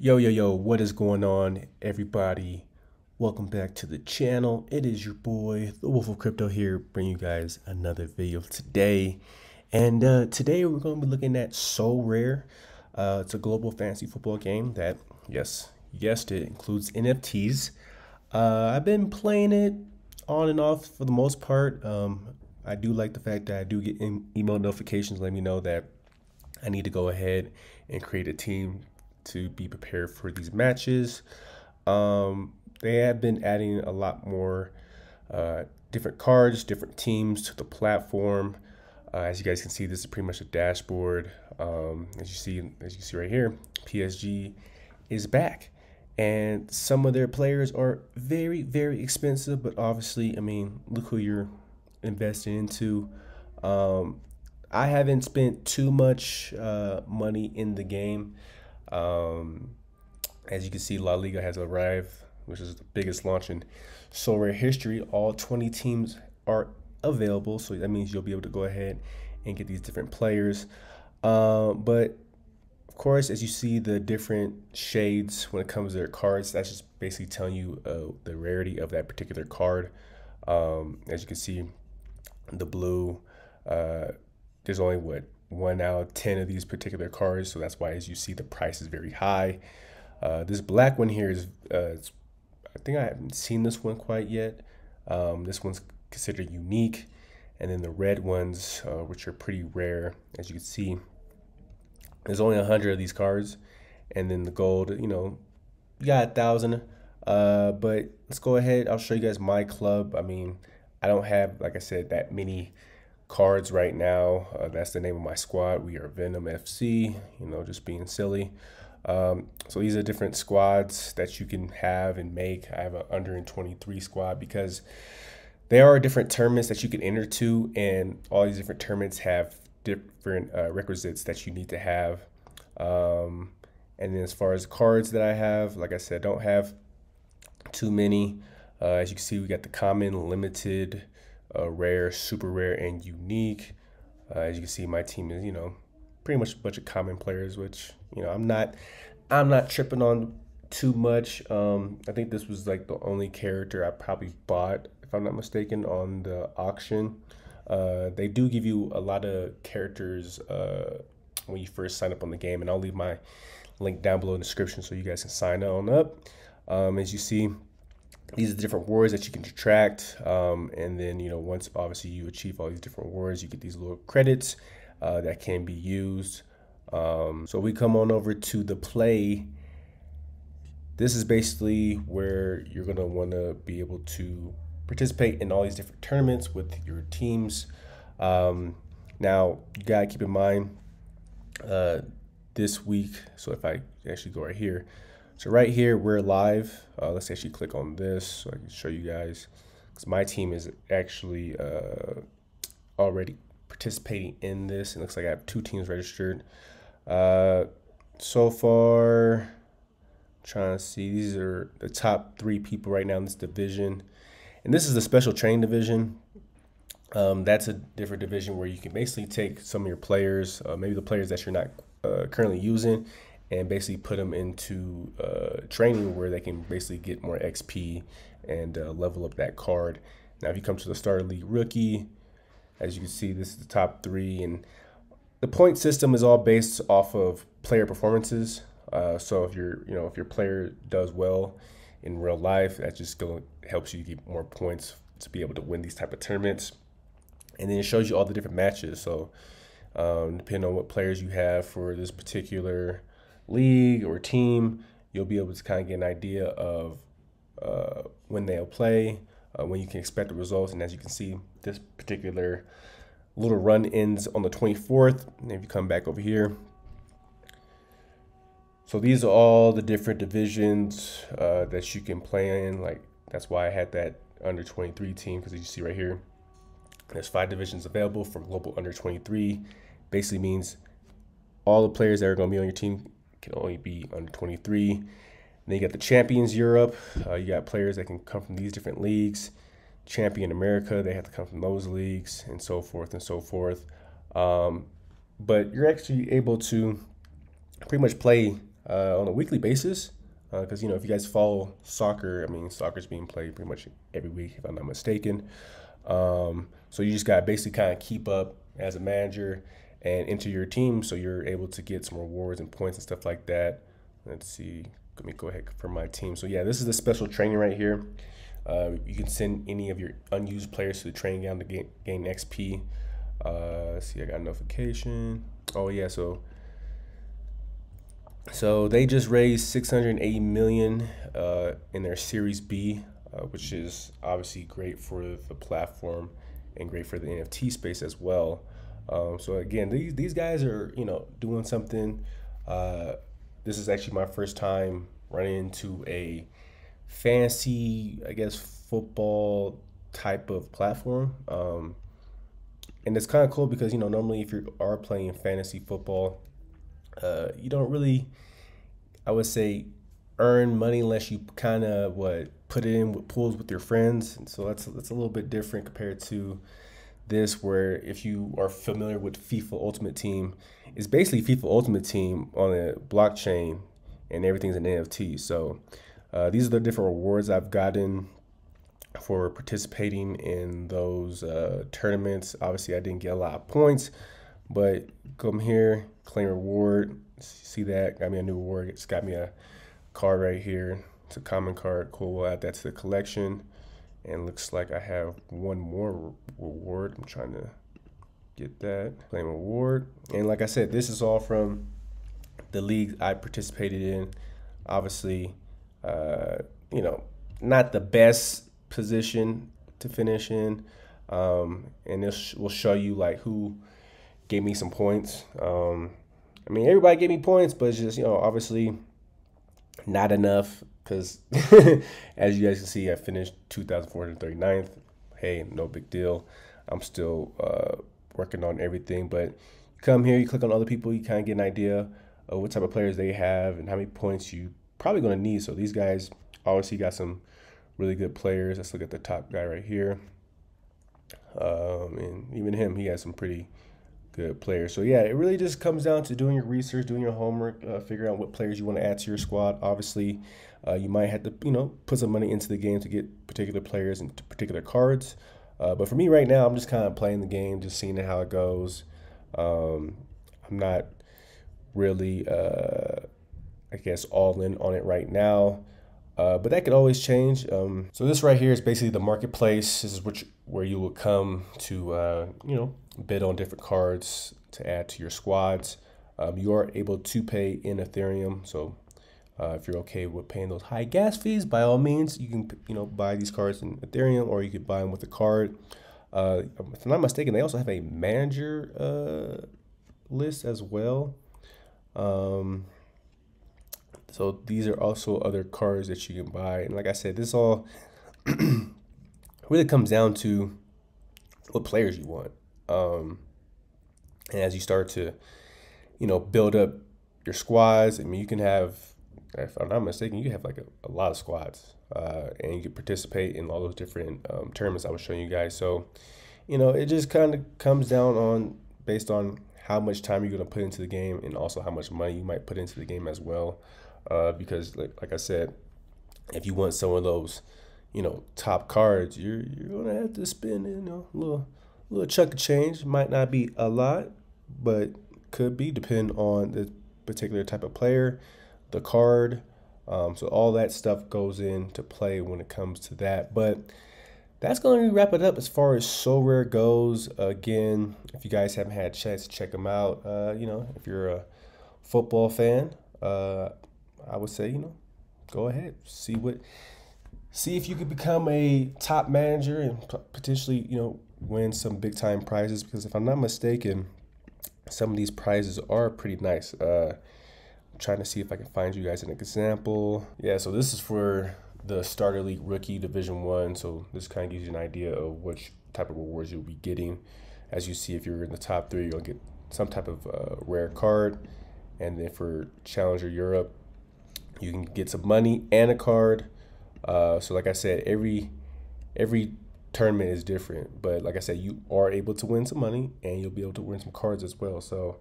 Yo, what is going on, everybody? Welcome back to the channel. It is your boy, the Wolf of Crypto, here, bringing you guys another video today. And today we're going to be looking at Sorare. It's a global fantasy football game that, yes, it includes NFTs. I've been playing it on and off for the most part. I do like the fact that I do get email notifications letting me know that I need to go ahead and create a team to be prepared for these matches. They have been adding a lot more different cards, different teams to the platform. As you guys can see, this is pretty much a dashboard. As you see right here, PSG is back, and some of their players are very, very expensive. But obviously, I mean, look who you're investing into. I haven't spent too much money in the game. As you can see, La Liga has arrived, which is the biggest launch in Sorare history. All 20 teams are available, so that means you'll be able to go ahead and get these different players. But of course, as you see the different shades when it comes to their cards, that's just basically telling you the rarity of that particular card. As you can see, the blue, there's only what, 1 out of 10 of these particular cards, so that's why, as you see, the price is very high. This black one here is, I think I haven't seen this one quite yet. This one's considered unique, and then the red ones, which are pretty rare, as you can see. There's only 100 of these cards, and then the gold, you know, you got 1,000. But let's go ahead. I'll show you guys my club. I mean, I don't have, like I said, that many cards right now. That's the name of my squad. We are Venom FC, you know, just being silly. So these are different squads that you can have and make. I have an under 23 squad because there are different tournaments that you can enter to, and all these different tournaments have different requisites that you need to have. And then as far as cards that I have, like I said, don't have too many. As you can see, we got the common, limited, rare, super rare, and unique. As you can see, my team is, you know, pretty much a bunch of common players, which, you know, I'm not tripping on too much. I think this was like the only character I probably bought, if I'm not mistaken, on the auction. They do give you a lot of characters when you first sign up on the game, and I'll leave my link down below in the description so you guys can sign on up. As you see, these are different rewards that you can attract, and then, you know, once obviously you achieve all these different rewards, you get these little credits that can be used. So we come on over to the play. This is basically where you're gonna want to be able to participate in all these different tournaments with your teams. Now you gotta keep in mind this week. So if I actually go right here. So right here, we're live. Let's actually click on this so I can show you guys, because my team is actually already participating in this. It looks like I have 2 teams registered. So far, I'm trying to see, these are the top 3 people right now in this division. And this is the special training division. That's a different division where you can basically take some of your players, maybe the players that you're not currently using, and basically put them into training where they can basically get more XP and level up that card. Now, if you come to the Starter League Rookie, as you can see, this is the top 3, and the point system is all based off of player performances. So if you're, you know, if your player does well in real life, that just helps you get more points to be able to win these type of tournaments. And then it shows you all the different matches. So depending on what players you have for this particular league or team, you'll be able to kind of get an idea of when they'll play, when you can expect the results. And as you can see, this particular little run ends on the 24th. And if you come back over here, so these are all the different divisions that you can play in. Like, that's why I had that under 23 team, because as you see right here, there's 5 divisions available for global under 23. Basically means all the players that are going to be on your team can only be under 23. And then you got the Champions Europe. You got players that can come from these different leagues. Champion America, they have to come from those leagues, and so forth and so forth. But you're actually able to pretty much play on a weekly basis, because, you know, if you guys follow soccer, I mean, soccer's being played pretty much every week, if I'm not mistaken. So you just got to basically kind of keep up as a manager and into your team so you're able to get some rewards and points and stuff like that. Let's see. Let me go ahead for my team. So, yeah, this is the special training right here. You can send any of your unused players to the training ground to gain XP. Let's see, I got a notification. Oh, yeah, so they just raised 680 million in their Series B, which is obviously great for the platform and great for the NFT space as well. So again, these guys are, you know, doing something. This is actually my first time running into a fancy, I guess, football type of platform. And it's kind of cool because, you know, normally if you are playing fantasy football, you don't really, I would say, earn money unless you kind of put it in with pools with your friends. And so that's a little bit different compared to this, where if you are familiar with FIFA Ultimate Team, it's basically FIFA Ultimate Team on a blockchain and everything's an NFT. So these are the different rewards I've gotten for participating in those tournaments. Obviously, I didn't get a lot of points, but come here, claim reward. See that? Got me a new reward. It's got me a card right here. It's a common card. Cool. We'll add that to the collection. And looks like I have one more reward. I'm trying to get that. Claim reward. And like I said, this is all from the league I participated in. Obviously, you know, not the best position to finish in. And this will show you like who gave me some points. I mean, everybody gave me points, but it's just, you know, obviously not enough because as you guys can see, I finished 2,439th. Hey, no big deal. I'm still working on everything, but come here, you click on other people, you kind of get an idea of what type of players they have and how many points you probably going to need. So these guys obviously got some really good players. Let's look at the top guy right here. And even him, he has some pretty good player. So yeah, it really just comes down to doing your research, doing your homework, figuring out what players you want to add to your squad. Obviously, you might have to, you know, put some money into the game to get particular players and particular cards. But for me right now, I'm just kind of playing the game, just seeing how it goes. I'm not really, I guess, all in on it right now. But that could always change. So this right here is basically the marketplace. This is where you will come to, you know, bid on different cards to add to your squads. You are able to pay in Ethereum. So if you're okay with paying those high gas fees, by all means, you can, you know, buy these cards in Ethereum, or you could buy them with a card. If I'm not mistaken, they also have a manager list as well. So these are also other cards that you can buy. And like I said, this all really comes down to what players you want. And as you start to, you know, build up your squads, I mean, you can have, if I'm not mistaken, you can have like a lot of squads, and you can participate in all those different tournaments I was showing you guys. So, you know, it just kind of comes down on based on how much time you're going to put into the game and also how much money you might put into the game as well. Because like I said, if you want some of those, you know, top cards, you're going to have to spend, you know, a little chunk of change. Might not be a lot, but could be, depending on the particular type of player, the card. So all that stuff goes into play when it comes to that. But that's going to wrap it up as far as Sorare goes. Again, if you guys haven't had a chance to check them out, you know, if you're a football fan, I would say, you know, go ahead, see if you could become a top manager and potentially, you know, win some big time prizes, because if I'm not mistaken, some of these prizes are pretty nice. I'm trying to see if I can find you guys an example. Yeah, so this is for the Starter League Rookie Division 1. So this kind of gives you an idea of which type of rewards you'll be getting. As you see, if you're in the top 3, you'll get some type of rare card. And then for Challenger Europe, you can get some money and a card. So like I said, every tournament is different, but like I said, you are able to win some money and you'll be able to win some cards as well. So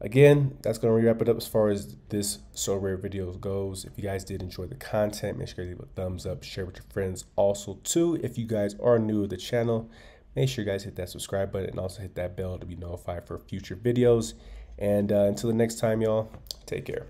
Again, that's going to wrap it up as far as this Sorare video goes. If you guys did enjoy the content, make sure you leave a thumbs up, share with your friends. Also, too, if you guys are new to the channel, make sure you guys hit that subscribe button and also hit that bell to be notified for future videos. And until the next time, y'all, take care.